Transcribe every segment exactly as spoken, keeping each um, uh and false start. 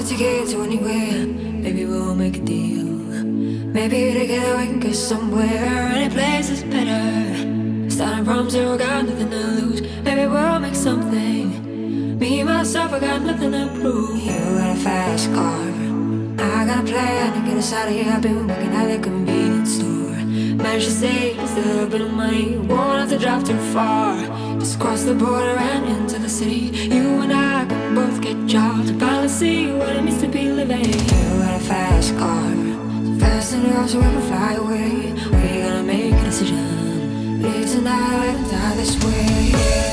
wanna take it to anywhere. Maybe we'll make a deal. Maybe together we can go somewhere. Any place is better. Starting from zero, got nothing to lose. Maybe we'll make something. Me, myself, I got nothing to prove. You got a fast car, I got a plan to get us out of here. I've been working at a convenience store. Managed to save just a little bit of money. Won't have to drive too far. Just cross the border and into the city. You and I can both get jobs to finally see what it means to be living. You got a fast car, fast enough so we can fly away. We're gonna make a decision. Live tonight, let them die this way.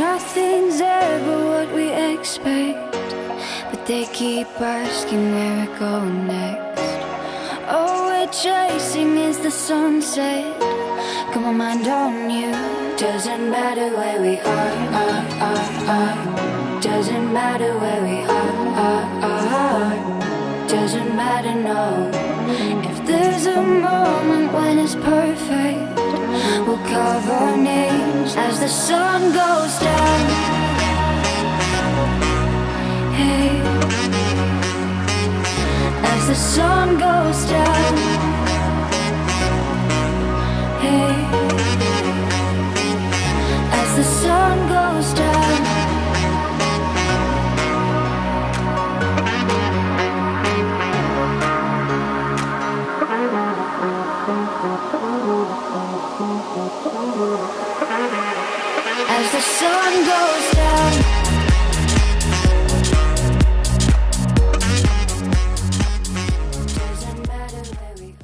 Nothing's ever what we expect, but they keep asking where we're going next. All we're chasing is the sunset. Got my mind on you. Doesn't matter where we are, are, are, are. Doesn't matter where we are, are, are. Doesn't matter, no. If there's a moment when it's perfect, we'll carve our names as the sun goes down. Hey, as the sun goes down. Hey, as the sun goes down. As the sun goes down. Doesn't matter where we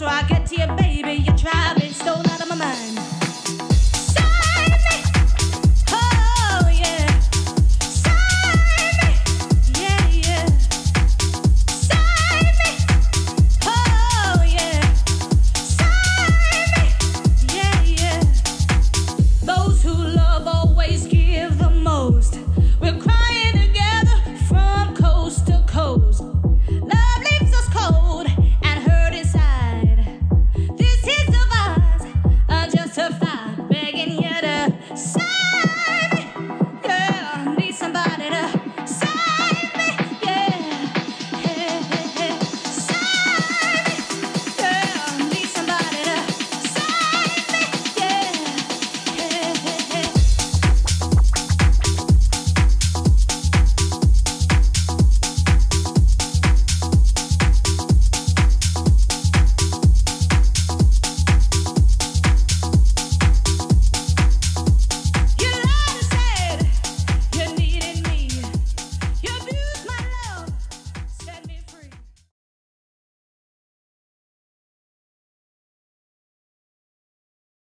so I